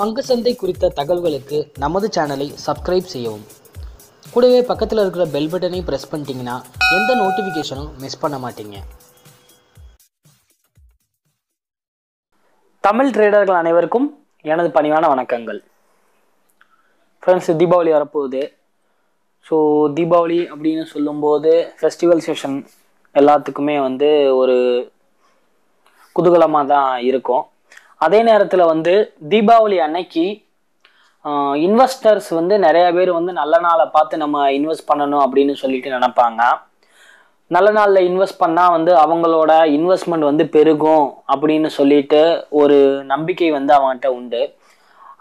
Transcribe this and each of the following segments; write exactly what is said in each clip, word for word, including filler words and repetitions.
பங்கு சந்தை குறித்த தகவல்களுக்கு நமது சேனலை சப்ஸ்கிரைப் செய்யவும். கூடவே பக்கத்தில் இருக்கிற பெல் பட்டனை ப்ரெஸ் பண்ணிட்டீங்கன்னா எந்த நோட்டிஃபிகேஷனும் மிஸ் பண்ண மாட்டீங்க. தமிழ் ட்ரேடர்கள் அனைவருக்கும் எனது பணிவான வணக்கங்கள். ஃப்ரெண்ட்ஸ், தீபாவளி வரப்போகுது. ஸோ தீபாவளி அப்படின்னு சொல்லும்போது ஃபெஸ்டிவல் செஷன் எல்லாத்துக்குமே வந்து ஒரு குதூகலமாக தான் இருக்கும். அதே நேரத்தில் வந்து தீபாவளி அன்னைக்கு இன்வெஸ்டர்ஸ் வந்து நிறைய பேர் வந்து நல்ல நாளை பார்த்து நம்ம இன்வெஸ்ட் பண்ணணும் அப்படின்னு சொல்லிட்டு நினைப்பாங்க. நல்ல நாளில் இன்வெஸ்ட் பண்ணால் வந்து அவங்களோட இன்வெஸ்ட்மெண்ட் வந்து பெருகும் அப்படின்னு சொல்லிட்டு ஒரு நம்பிக்கை வந்து அவங்ககிட்ட உண்டு.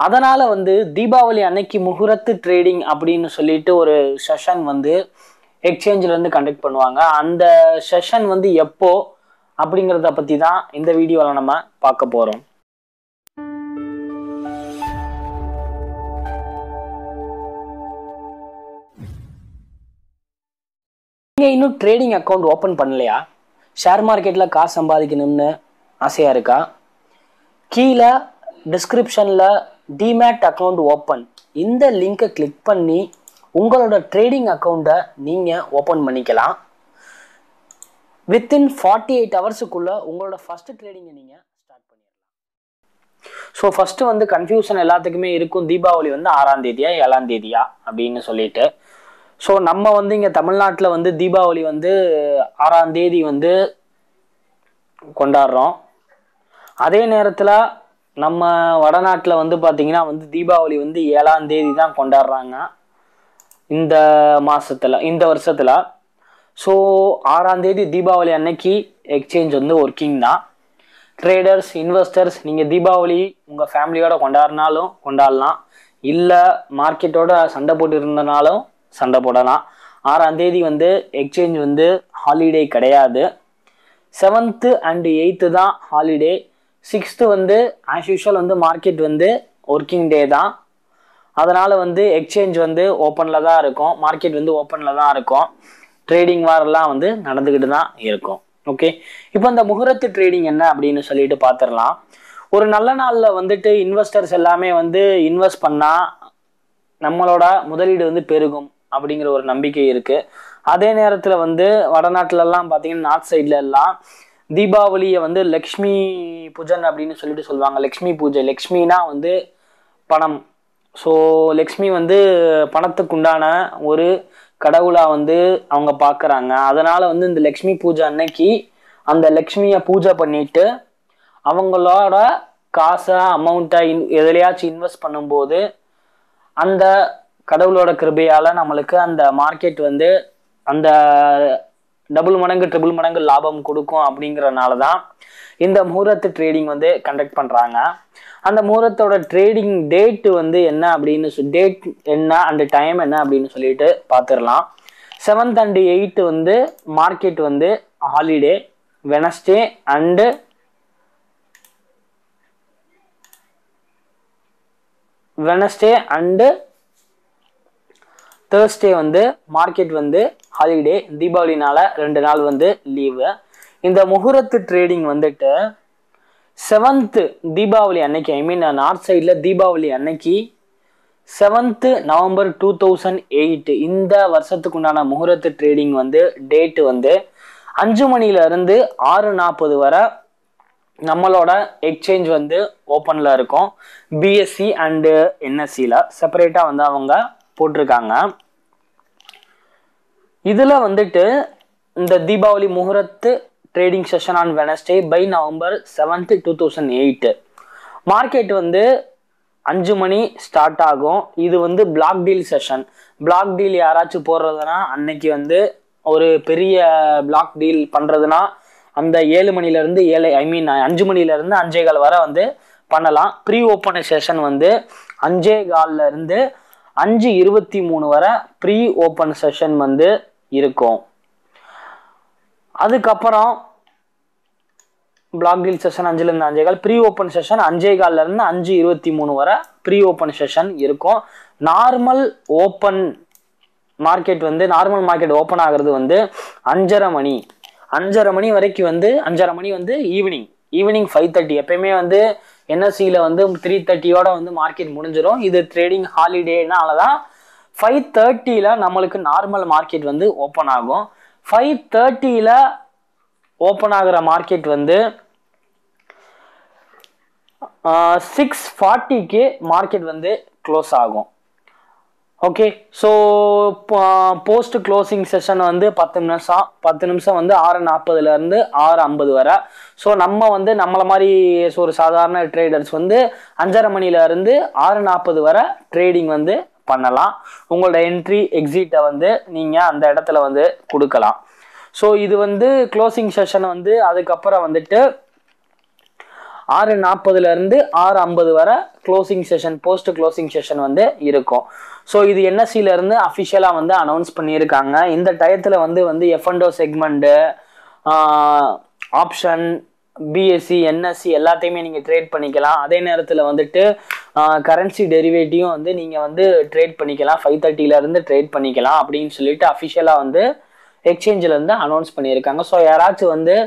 அதனால் வந்து தீபாவளி அன்னைக்கு முகூர்த்த ட்ரேடிங் அப்படின்னு சொல்லிட்டு ஒரு செஷன் வந்து எக்ஸ்சேஞ்சில் வந்து கண்டக்ட் பண்ணுவாங்க. அந்த செஷன் வந்து எப்போ அப்படிங்கிறத பற்றி தான் இந்த வீடியோவில் நம்ம பார்க்க போகிறோம். நீங்கள் இன்னும் ட்ரேடிங் அக்கௌண்ட் ஓப்பன் பண்ணலையா? ஷேர் மார்க்கெட்டில் காசு சம்பாதிக்கணும்னு ஆசையாக இருக்கா? கீழே டிஸ்கிரிப்ஷனில் டிமேட் அக்கௌண்ட் ஓப்பன் இந்த லிங்கை கிளிக் பண்ணி உங்களோட ட்ரேடிங் அக்கௌண்ட்டை நீங்கள் ஓப்பன் பண்ணிக்கலாம். வித்தின் ஃபார்ட்டி எயிட் ஹவர்ஸுக்குள்ளே உங்களோட ஃபஸ்ட்டு ட்ரேடிங்கை நீங்கள் ஸ்டார்ட் பண்ணிடலாம். ஸோ ஃபஸ்ட்டு வந்து கன்ஃபியூஷன் எல்லாத்துக்குமே இருக்கும், தீபாவளி வந்து ஆறாம் தேதியா ஏழாம் தேதியா அப்படின்னு சொல்லிட்டு. ஸோ நம்ம வந்து இங்கே தமிழ்நாட்டில் வந்து தீபாவளி வந்து ஆறாம் தேதி வந்து கொண்டாடுறோம். அதே நேரத்தில் நம்ம வடநாட்டில் வந்து பார்த்திங்கன்னா வந்து தீபாவளி வந்து ஏழாம் தேதி தான் கொண்டாடுறாங்க இந்த மாதத்தில், இந்த வருஷத்தில். ஸோ ஆறாம் தேதி தீபாவளி அன்னைக்கு எக்ஸ்சேஞ்ச் வந்து ஒர்க்கிங் தான். ட்ரேடர்ஸ், இன்வெஸ்டர்ஸ், நீங்கள் தீபாவளி உங்கள் ஃபேமிலியோடு கொண்டாடினாலும் கொண்டாடலாம், இல்லை மார்க்கெட்டோட சண்டை போட்டு இருந்தனாலும் சண்டை போடலாம். ஆறாம் தேதி வந்து எக்ஸ்சேஞ்ச் வந்து ஹாலிடே கிடையாது. செவன்த்து அண்டு எயித்து தான் ஹாலிடே. சிக்ஸ்த்து வந்து ஆஸ் யூஷுவல் வந்து மார்க்கெட் வந்து ஒர்க்கிங் டே தான். அதனால் வந்து எக்ஸ்சேஞ்ச் வந்து ஓப்பனில் தான் இருக்கும், மார்க்கெட் வந்து ஓப்பனில் தான் இருக்கும். ட்ரேடிங் வாரெல்லாம் வந்து நடந்துக்கிட்டு தான் இருக்கும். ஓகே, இப்போ இந்த முகூர்த்த ட்ரேடிங் என்ன அப்படின்னு சொல்லிட்டு பார்த்துடலாம். ஒரு நல்ல நாளில் வந்துட்டு இன்வெஸ்டர்ஸ் எல்லாமே வந்து இன்வெஸ்ட் பண்ணால் நம்மளோட முதலீடு வந்து பெருகும் அப்படிங்கிற ஒரு நம்பிக்கை இருக்குது. அதே நேரத்தில் வந்து வடநாட்டிலலாம் பார்த்தீங்கன்னா நார்த் சைடில் எல்லாம் தீபாவளியை வந்து லக்ஷ்மி பூஜன் அப்படின்னு சொல்லிட்டு சொல்லுவாங்க. லக்ஷ்மி பூஜை, லக்ஷ்மினா வந்து பணம். ஸோ லக்ஷ்மி வந்து பணத்துக்குண்டான ஒரு கடவுளாக வந்து அவங்க பார்க்குறாங்க. அதனால் வந்து இந்த லக்ஷ்மி பூஜை அன்னைக்கு அந்த லக்ஷ்மியை பூஜை பண்ணிட்டு அவங்களோட காசை அமௌண்ட்டை இன் எதுலையாச்சும் இன்வெஸ்ட் பண்ணும்போது அந்த கடவுளோட கிருபையால் நம்மளுக்கு அந்த மார்க்கெட் வந்து அந்த டபுள் மடங்கு ட்ரிபிள் மடங்கு லாபம் கொடுக்கும். அப்படிங்கிறனால தான் இந்த முகூர்த்த ட்ரேடிங் வந்து கண்டக்ட் பண்ணுறாங்க. அந்த முகூர்த்தோட ட்ரேடிங் டேட்டு வந்து என்ன அப்படின்னு சொ டேட் என்ன அண்ட் டைம் என்ன அப்படின்னு சொல்லிட்டு பார்த்துடலாம். செவன்த் அண்டு எயித்து வந்து மார்க்கெட் வந்து holiday. Wednesday and Wednesday and Thursday வந்து மார்க்கெட் வந்து ஹாலிடே. தீபாவளினால ரெண்டு நாள் வந்து லீவு. இந்த முகூர்த்த ட்ரேடிங் வந்துட்டு செவன்த்து தீபாவளி அன்னைக்கு, ஐ மீன் நார்த் சைடில் தீபாவளி அன்னைக்கு seventh November two thousand eight இந்த வருஷத்துக்குண்டான முகூர்த்த ட்ரேடிங் வந்து டேட்டு வந்து அஞ்சு மணிலேருந்து ஆறு நாற்பது வரை நம்மளோட எக்ஸ்சேஞ்ச் வந்து ஓப்பனில் இருக்கும். பிஎஸ்சி அண்டு என்எஸ்சியில் செப்பரேட்டாக வந்து அவங்க போட்டிருக்காங்க. இதில் வந்துட்டு இந்த தீபாவளி முகூர்த்த trading session on Wednesday by November seventh two thousand eight market வந்து அஞ்சு மணி ஸ்டார்ட் ஆகும். இது வந்து block deal session. Block deal யாராச்சும் போடுறதுனா அன்னைக்கு வந்து ஒரு பெரிய பிளாக் டீல் பண்ணுறதுனா அந்த ஏழு மணிலேருந்து ஏழை ஐ மீன் அஞ்சு மணிலேருந்து அஞ்சே கால் வரை வந்து பண்ணலாம். ப்ரீ ஓப்பன் செஷன் வந்து அஞ்சே கால்லேருந்து அஞ்சு இருபத்தி மூணு வரை ப்ரீ ஓப்பன் செஷன் வந்து இருக்கும். அதுக்கப்புறம் பிளாக் டீல் செஷன் அஞ்சுலேருந்து அஞ்சே கால், ப்ரீ ஓப்பன் செஷன் அஞ்சே கால்லேருந்து அஞ்சு இருபத்தி மூணு வரை ப்ரீ ஓப்பன் செஷன் இருக்கும். நார்மல் ஓப்பன் மார்க்கெட் வந்து நார்மல் மார்க்கெட் ஓப்பன் ஆகிறது வந்து அஞ்சரை மணி அஞ்சரை மணி வரைக்கும் வந்து அஞ்சரை மணி வந்து ஈவினிங் ஈவினிங் ஃபைவ் தேர்ட்டி. எப்பயுமே வந்து N S E ல வந்து three thirty ஓட வந்து மார்க்கெட் முடிஞ்சிரும். இது ட்ரேடிங் ஹாலிடேனால தான் five thirty ல நமக்கு நார்மல் மார்க்கெட் வந்து ஓபன் ஆகும். five thirty ல ஓபன் ஆகுற மார்க்கெட் வந்து six forty க்கு மார்க்கெட் வந்து க்ளோஸ் ஆகும். Okay, so post closing session வந்து பத்து நிமிஷம் பத்து நிமிஷம் வந்து ஆறு நாற்பதுலேருந்து ஆறு ஐம்பது வரை. ஸோ நம்ம வந்து நம்மளை மாதிரி ஒரு சாதாரண ட்ரேடர்ஸ் வந்து அஞ்சரை மணிலேருந்து ஆறு நாற்பது வரை ட்ரேடிங் வந்து பண்ணலாம். உங்களோட என்ட்ரி எக்ஸிட்டை வந்து நீங்கள் அந்த இடத்துல வந்து கொடுக்கலாம். ஸோ இது வந்து க்ளோசிங் செஷன் வந்து அதுக்கப்புறம் வந்துட்டு ஆறு நாற்பதுலேருந்து ஆறு ஐம்பது வரை closing session post closing session வந்து இருக்கும். ஸோ இது என்எஸ்சிலேருந்து அஃபிஷியலாக வந்து அனௌன்ஸ் பண்ணியிருக்காங்க. இந்த டயத்தில் வந்து வந்து F and O segment, option, BSC, NSC எல்லாத்தையுமே நீங்கள் ட்ரேட் பண்ணிக்கலாம். அதே நேரத்தில் வந்துட்டு கரன்சி டெரிவேட்டிவும் வந்து நீங்கள் வந்து ட்ரேட் பண்ணிக்கலாம். ஃபைவ் தேர்ட்டிலேருந்து ட்ரேட் பண்ணிக்கலாம் அப்படின்னு சொல்லிட்டு அஃபிஷியலாக வந்து எக்ஸ்சேஞ்சிலேருந்து அனௌன்ஸ் பண்ணியிருக்காங்க. ஸோ யாராச்சும் வந்து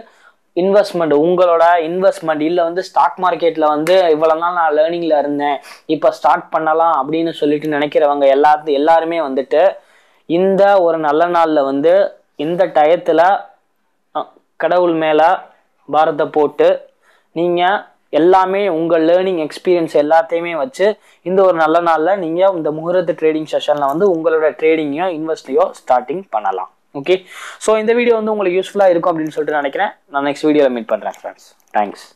இன்வெஸ்ட்மெண்ட் உங்களோட இன்வெஸ்ட்மெண்ட் இல்லை வந்து ஸ்டாக் மார்க்கெட்டில் வந்து இவ்வளோ நாள் நான் லேர்னிங்கில் இருந்தேன், இப்போ ஸ்டார்ட் பண்ணலாம் அப்படின்னு சொல்லிட்டு நினைக்கிறவங்க எல்லாத்து எல்லாருமே வந்துட்டு இந்த ஒரு நல்ல நாளில் வந்து இந்த டயத்தில் கடவுள் மேலே பாரத்தை போட்டு நீங்கள் எல்லாமே உங்கள் லேர்னிங் எக்ஸ்பீரியன்ஸ் எல்லாத்தையுமே வச்சு இந்த ஒரு நல்ல நாளில் நீங்கள் இந்த முகூர்த்த ட்ரேடிங் செஷனில் வந்து உங்களோட ட்ரேடிங்கையோ இன்வெஸ்ட்லையோ ஸ்டார்டிங் பண்ணலாம். ஓகே, ஸோ இந்த வீடியோ வந்து உங்களுக்கு யூஸ்ஃபுல்லாக இருக்கும் அப்படின்னு சொல்லிட்டு நினைக்கிறேன். நான் நெக்ஸ்ட் வீடியோவில் மீட் பண்ணுறேன் ஃப்ரெண்ட்ஸ். தேங்க்ஸ்.